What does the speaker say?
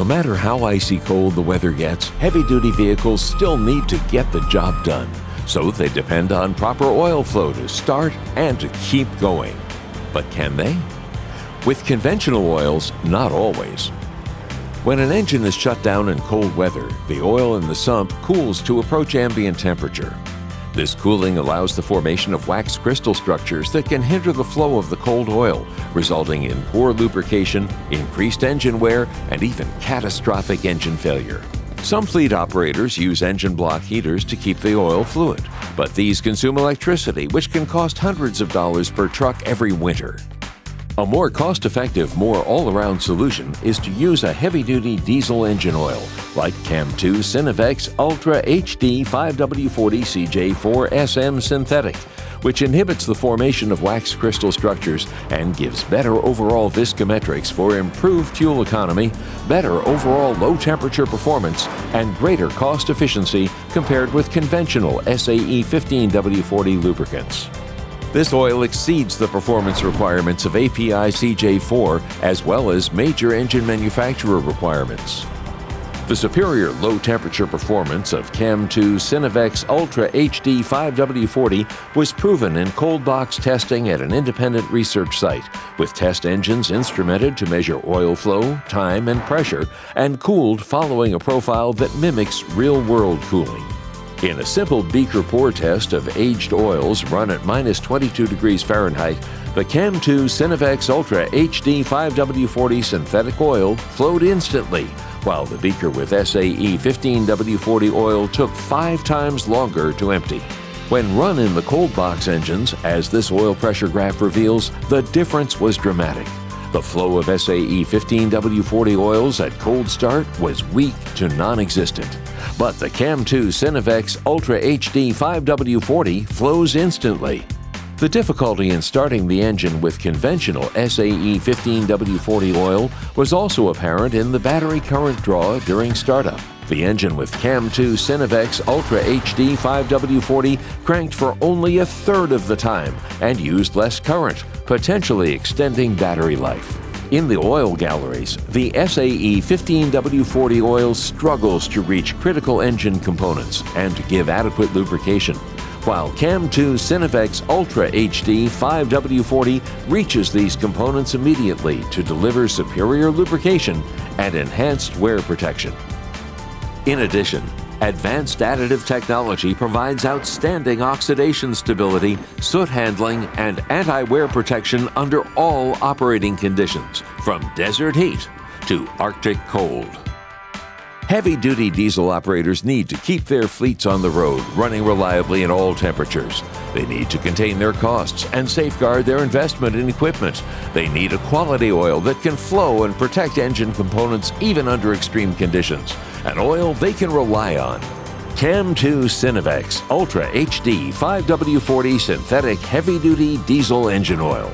No matter how icy cold the weather gets, heavy-duty vehicles still need to get the job done. So they depend on proper oil flow to start and to keep going. But can they? With conventional oils, not always. When an engine is shut down in cold weather, the oil in the sump cools to approach ambient temperature. This cooling allows the formation of wax crystal structures that can hinder the flow of the cold oil, resulting in poor lubrication, increased engine wear, and even catastrophic engine failure. Some fleet operators use engine block heaters to keep the oil fluid, but these consume electricity, which can cost hundreds of dollars per truck every winter. A more cost-effective, more all-around solution is to use a heavy-duty diesel engine oil like CAM2 SYNAVEX Ultra HD 5W40 CJ4SM Synthetic, which inhibits the formation of wax crystal structures and gives better overall viscometrics for improved fuel economy, better overall low-temperature performance, and greater cost efficiency compared with conventional SAE 15W40 lubricants. This oil exceeds the performance requirements of API CJ-4 as well as major engine manufacturer requirements. The superior low-temperature performance of CAM2 SYNAVEX Ultra HD 5W40 was proven in cold box testing at an independent research site, with test engines instrumented to measure oil flow, time, and pressure, and cooled following a profile that mimics real-world cooling. In a simple beaker pour test of aged oils run at -22°F, the CAM2 SYNAVEX Ultra HD 5W40 synthetic oil flowed instantly, while the beaker with SAE 15W40 oil took 5 times longer to empty. When run in the cold box engines, as this oil pressure graph reveals, the difference was dramatic. The flow of SAE 15W40 oils at cold start was weak to non-existent. But the CAM2 SYNAVEX Ultra HD 5W40 flows instantly. The difficulty in starting the engine with conventional SAE 15W40 oil was also apparent in the battery current draw during startup. The engine with CAM2 SYNAVEX Ultra HD 5W40 cranked for only 1/3 of the time and used less current, potentially extending battery life. In the oil galleries, the SAE 15W40 oil struggles to reach critical engine components and to give adequate lubrication, while CAM2 SYNAVEX Ultra HD 5W40 reaches these components immediately to deliver superior lubrication and enhanced wear protection. In addition, advanced additive technology provides outstanding oxidation stability, soot handling, and anti-wear protection under all operating conditions, from desert heat to Arctic cold. Heavy-duty diesel operators need to keep their fleets on the road, running reliably in all temperatures. They need to contain their costs and safeguard their investment in equipment. They need a quality oil that can flow and protect engine components even under extreme conditions. An oil they can rely on. CAM2 SYNAVEX Ultra HD 5W40 Synthetic Heavy Duty Diesel Engine Oil.